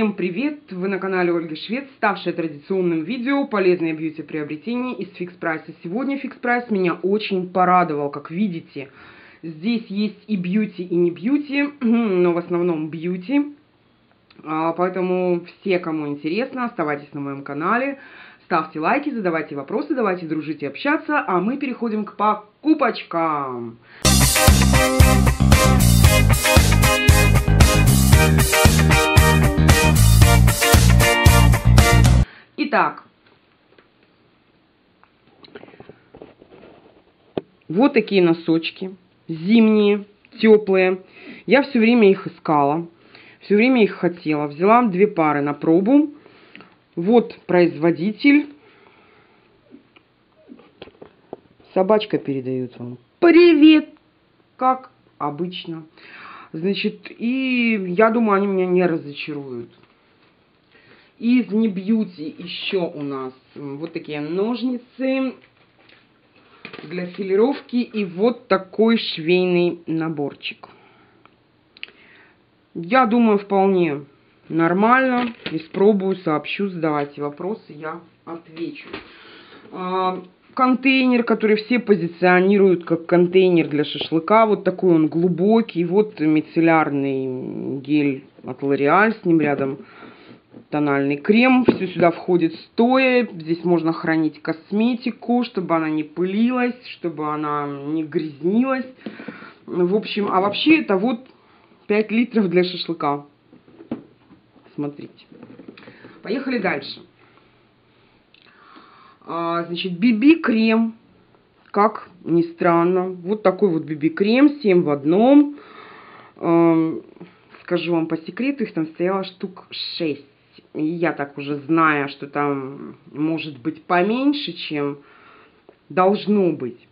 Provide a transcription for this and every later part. Всем привет! Вы на канале Ольги Швец, ставшая традиционным видео полезные бьюти-приобретения из Fix Price. Сегодня Fix Price меня очень порадовал, как видите. Здесь есть и бьюти, и не бьюти, но в основном бьюти. Поэтому все, кому интересно, оставайтесь на моем канале, ставьте лайки, задавайте вопросы, давайте дружить и общаться, а мы переходим к покупочкам. Итак, вот такие носочки, зимние, теплые. Я все время их искала, все время их хотела. Взяла две пары на пробу. Вот производитель. Собачка передает вам привет, как обычно. Значит, и я думаю, они меня не разочаруют. Из небьюти еще у нас вот такие ножницы для филировки и вот такой швейный наборчик. Я думаю, вполне нормально. Испробую, сообщу, задавайте вопросы, я отвечу. Контейнер, который все позиционируют как контейнер для шашлыка. Вот такой он глубокий. Вот мицеллярный гель от Лореаль, с ним рядом тональный крем, все сюда входит стоя, здесь можно хранить косметику, чтобы она не пылилась, чтобы она не грязнилась. В общем, а вообще это вот 5 литров для шашлыка. Смотрите. Поехали дальше. Значит, BB-крем, как ни странно. Вот такой вот BB-крем, 7 в одном. Скажу вам по секрету, их там стояло штук 6. Я так уже знаю, что там может быть поменьше, чем должно быть.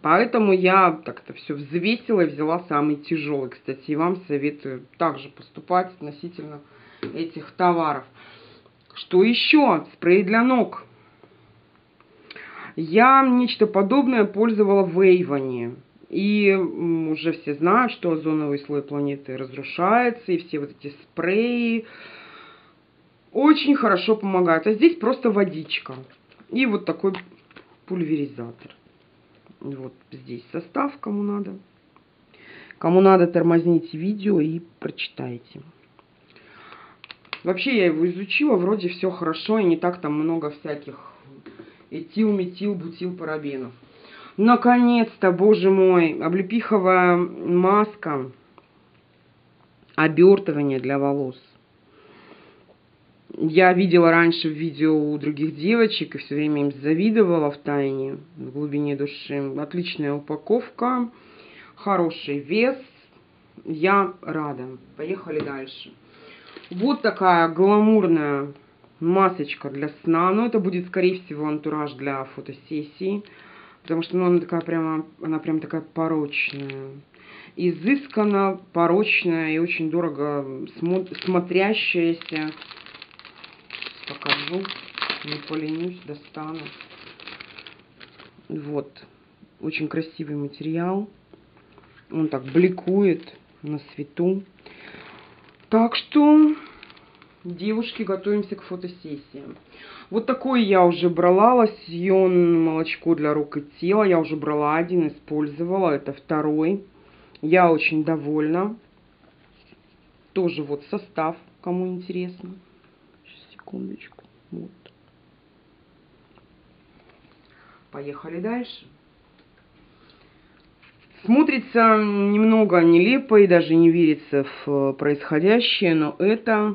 Поэтому я так это все взвесила и взяла самый тяжелый. Кстати, и вам советую также поступать относительно этих товаров. Что еще? Спрей для ног. Я нечто подобное пользовала в Эйвоне. И уже все знают, что озоновый слой планеты разрушается, и все вот эти спреи очень хорошо помогают. А здесь просто водичка и вот такой пульверизатор. Вот здесь состав, кому надо. Кому надо, тормозните видео и прочитайте. Вообще я его изучила, вроде все хорошо, и не так там много всяких этил, метил, бутил, парабенов. Наконец-то, боже мой, облепиховая маска, обертывание для волос. Я видела раньше в видео у других девочек и все время им завидовала в тайне, в глубине души. Отличная упаковка, хороший вес, я рада. Поехали дальше. Вот такая гламурная масочка для сна, но это будет, скорее всего, антураж для фотосессии. Потому что ну, она прям такая порочная. Изысканно, порочная и очень дорого смотрящаяся. Покажу. Не поленюсь, достану. Вот. Очень красивый материал. Он так бликует на свету. Так что, девушки, готовимся к фотосессиям. Вот такой я уже брала, лосьон молочко для рук и тела. Я уже брала один, использовала, это второй. Я очень довольна. Тоже вот состав, кому интересно. Сейчас, секундочку. Вот. Поехали дальше. Смотрится немного нелепо и даже не верится в происходящее, но это...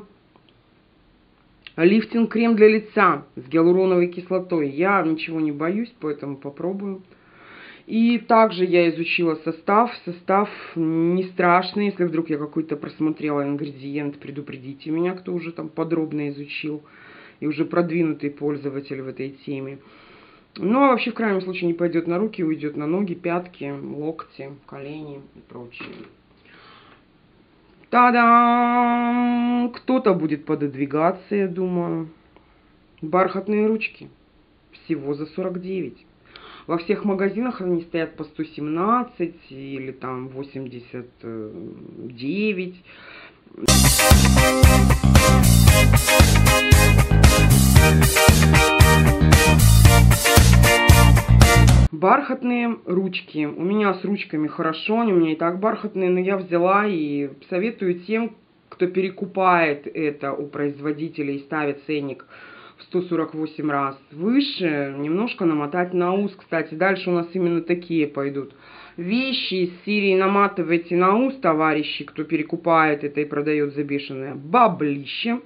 Лифтинг-крем для лица с гиалуроновой кислотой. Я ничего не боюсь, поэтому попробую. И также я изучила состав. Состав не страшный. Если вдруг я какой-то просмотрела ингредиент, предупредите меня, кто уже там подробно изучил. И уже продвинутый пользователь в этой теме. Ну, а вообще, в крайнем случае, не пойдет на руки, уйдет на ноги, пятки, локти, колени и прочее. Та-дам! Кто-то будет пододвигаться, я думаю. Бархатные ручки. Всего за 49. Во всех магазинах они стоят по 117 или там 89. Бархатные ручки. У меня с ручками хорошо, они у меня и так бархатные, но я взяла и советую тем, кто перекупает это у производителей и ставит ценник в 148 раз выше, немножко намотать на ус. Кстати, дальше у нас именно такие пойдут вещи из серии «наматывайте на ус», товарищи, кто перекупает это и продает за бешеное баблище.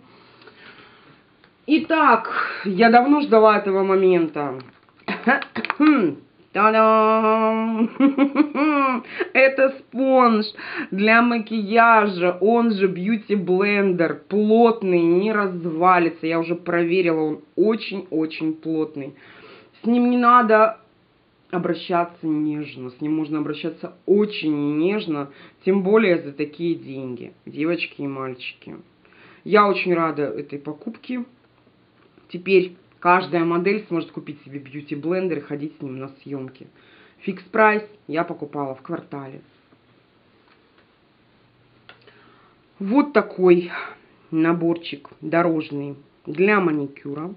Итак, я давно ждала этого момента. Та-дам! Это спонж для макияжа, он же бьюти-блендер, плотный, не развалится. Я уже проверила, он очень-очень плотный. С ним не надо обращаться нежно, с ним можно обращаться очень нежно, тем более за такие деньги, девочки и мальчики. Я очень рада этой покупке. Теперь каждая модель сможет купить себе бьюти-блендер и ходить с ним на съемки. Фикс прайс я покупала в квартале. Вот такой наборчик дорожный для маникюра.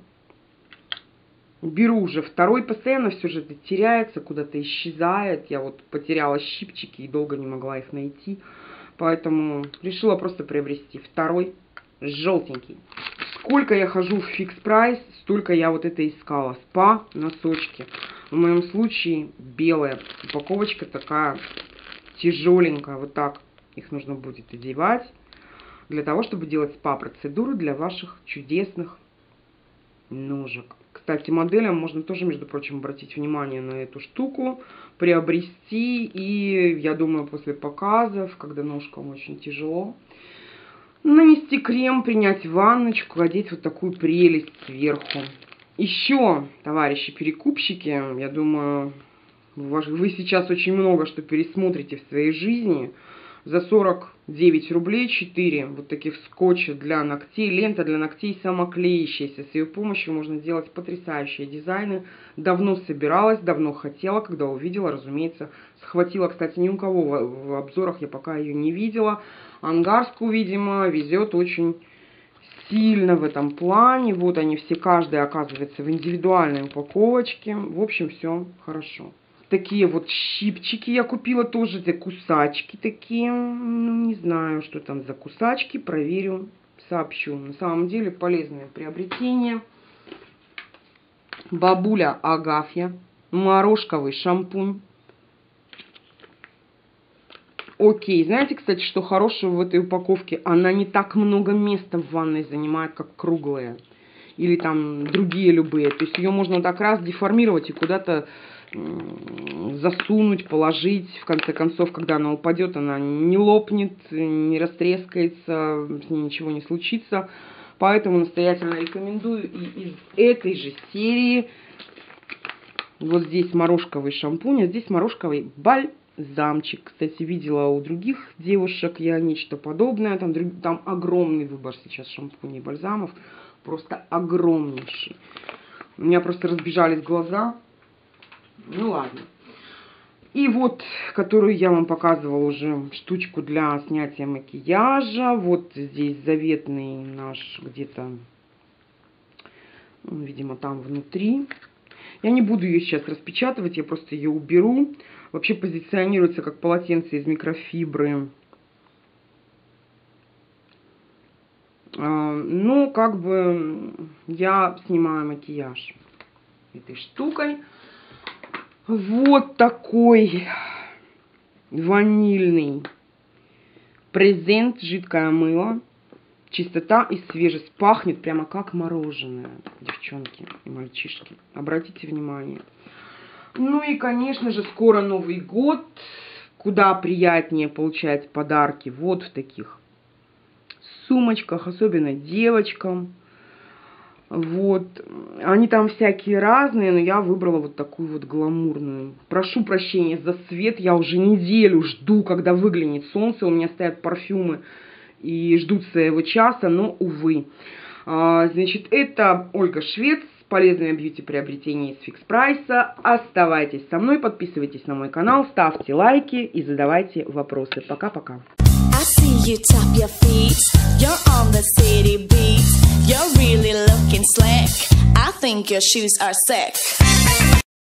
Беру уже второй, постоянно все же это теряется, куда-то исчезает. Я вот потеряла щипчики и долго не могла их найти. Поэтому решила просто приобрести второй, желтенький. Сколько я хожу в фикс прайс, столько я вот это искала. Спа носочки. В моем случае белая. Упаковочка такая тяжеленькая. Вот так их нужно будет одевать. Для того, чтобы делать спа-процедуру для ваших чудесных ножек. Кстати, моделям можно тоже, между прочим, обратить внимание на эту штуку. Приобрести. И я думаю, после показов, когда ножкам очень тяжело, нанести крем, принять ванночку, одеть вот такую прелесть сверху. Еще, товарищи перекупщики, я думаю, вы сейчас очень много что пересмотрите в своей жизни. За 49 рублей 4 вот таких скотча для ногтей, лента для ногтей самоклеящаяся. С ее помощью можно делать потрясающие дизайны. Давно собиралась, давно хотела, когда увидела, разумеется, схватила. Кстати, ни у кого в обзорах я пока ее не видела. Ангарску, видимо, везет очень сильно в этом плане. Вот они все, каждая оказывается в индивидуальной упаковочке. В общем, все хорошо. Такие вот щипчики я купила тоже, за кусачки такие. Ну, не знаю, что там за кусачки, проверю, сообщу. На самом деле полезное приобретение. Бабуля Агафья. Морошковый шампунь. Окей, знаете, кстати, что хорошего в этой упаковке? Она не так много места в ванной занимает, как круглая. Или там другие любые. То есть ее можно так раз деформировать и куда-то засунуть, положить. В конце концов, когда она упадет, она не лопнет, не растрескается, с ней ничего не случится. Поэтому настоятельно рекомендую. И из этой же серии вот здесь морошковый шампунь, а здесь морошковый бальзамчик. Кстати, видела у других девушек я нечто подобное. Там огромный выбор сейчас шампуней и бальзамов. Просто огромнейший. У меня просто разбежались глаза. Ну ладно. И вот, которую я вам показывала уже, штучку для снятия макияжа. Вот здесь заветный наш где-то, видимо, там внутри. Я не буду ее сейчас распечатывать, я просто ее уберу. Вообще позиционируется как полотенце из микрофибры. Но как бы я снимаю макияж этой штукой. Вот такой ванильный презент, жидкое мыло, чистота и свежесть. Пахнет прямо как мороженое, девчонки и мальчишки. Обратите внимание. Ну и, конечно же, скоро Новый год. Куда приятнее получать подарки вот в таких сумочках, особенно девочкам. Вот, они там всякие разные, но я выбрала вот такую вот гламурную. Прошу прощения за свет, я уже неделю жду, когда выглянет солнце, у меня стоят парфюмы и ждут своего часа, но увы. Значит, это Ольга Швец, полезное бьюти-приобретение из фикс прайса. Оставайтесь со мной, подписывайтесь на мой канал, ставьте лайки и задавайте вопросы. Пока-пока. see you tap your feet. You're on the city beat. You're really looking slick. I think your shoes are sick.